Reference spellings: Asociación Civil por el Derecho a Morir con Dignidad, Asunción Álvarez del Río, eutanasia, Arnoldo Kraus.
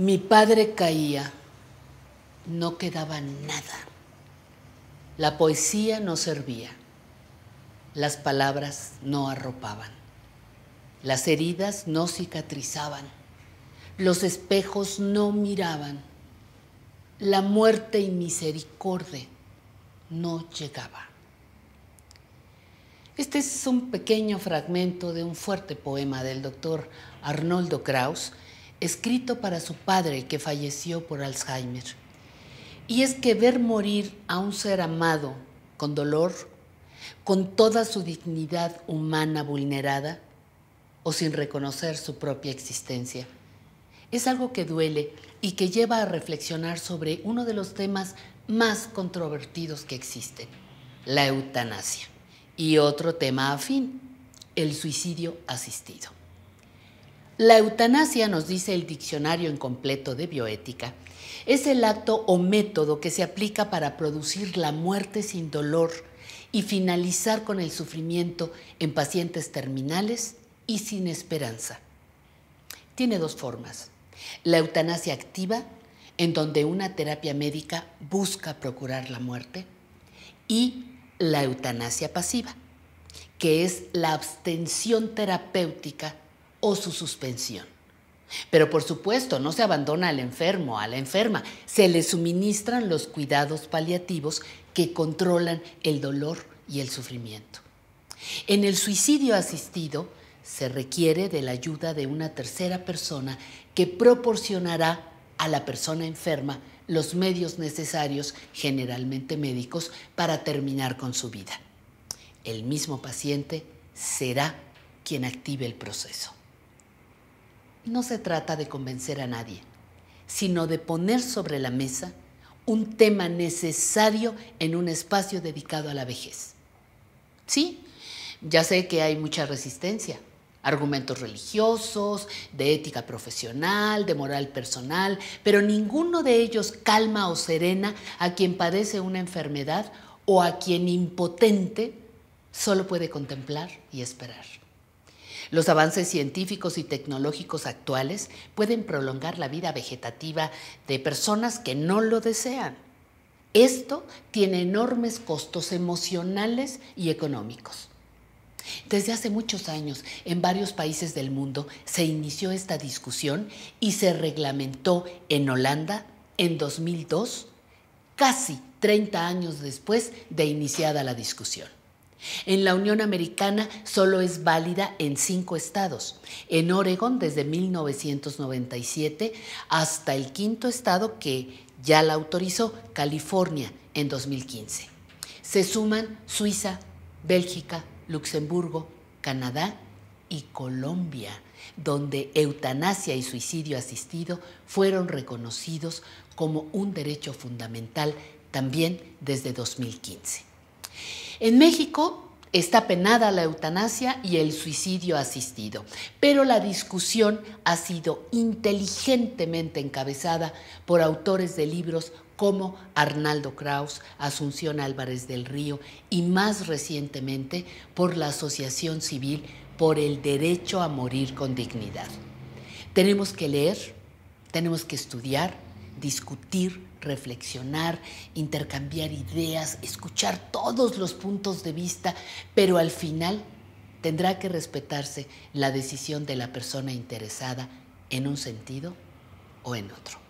Mi padre caía, no quedaba nada. La poesía no servía, las palabras no arropaban, las heridas no cicatrizaban, los espejos no miraban, la muerte y misericordia no llegaba. Este es un pequeño fragmento de un fuerte poema del doctor Arnoldo Kraus, escrito para su padre que falleció por Alzheimer. Y es que ver morir a un ser amado con dolor, con toda su dignidad humana vulnerada o sin reconocer su propia existencia, es algo que duele y que lleva a reflexionar sobre uno de los temas más controvertidos que existen, la eutanasia, y otro tema afín, el suicidio asistido. La eutanasia, nos dice el Diccionario Incompleto de Bioética, es el acto o método que se aplica para producir la muerte sin dolor y finalizar con el sufrimiento en pacientes terminales y sin esperanza. Tiene dos formas. La eutanasia activa, en donde una terapia médica busca procurar la muerte, y la eutanasia pasiva, que es la abstención terapéutica o su suspensión. Pero por supuesto, no se abandona al enfermo, a la enferma, se le suministran los cuidados paliativos que controlan el dolor y el sufrimiento. En el suicidio asistido, se requiere de la ayuda de una tercera persona que proporcionará a la persona enferma los medios necesarios, generalmente médicos, para terminar con su vida. El mismo paciente será quien active el proceso. No se trata de convencer a nadie, sino de poner sobre la mesa un tema necesario en un espacio dedicado a la vejez. Sí, ya sé que hay mucha resistencia. Argumentos religiosos, de ética profesional, de moral personal, pero ninguno de ellos calma o serena a quien padece una enfermedad o a quien impotente solo puede contemplar y esperar. Los avances científicos y tecnológicos actuales pueden prolongar la vida vegetativa de personas que no lo desean. Esto tiene enormes costos emocionales y económicos. Desde hace muchos años, en varios países del mundo, se inició esta discusión y se reglamentó en Holanda en 2002, casi 30 años después de iniciada la discusión. En la Unión Americana solo es válida en 5 estados. En Oregón desde 1997 hasta el 5º estado que ya la autorizó, California, en 2015. Se suman Suiza, Bélgica, Luxemburgo, Canadá y Colombia, donde eutanasia y suicidio asistido fueron reconocidos como un derecho fundamental también desde 2015. En México está penada la eutanasia y el suicidio asistido, pero la discusión ha sido inteligentemente encabezada por autores de libros como Arnoldo Kraus, Asunción Álvarez del Río y más recientemente por la Asociación Civil por el Derecho a Morir con Dignidad. Tenemos que leer, tenemos que estudiar, discutir, reflexionar, intercambiar ideas, escuchar todos los puntos de vista, pero al final tendrá que respetarse la decisión de la persona interesada en un sentido o en otro.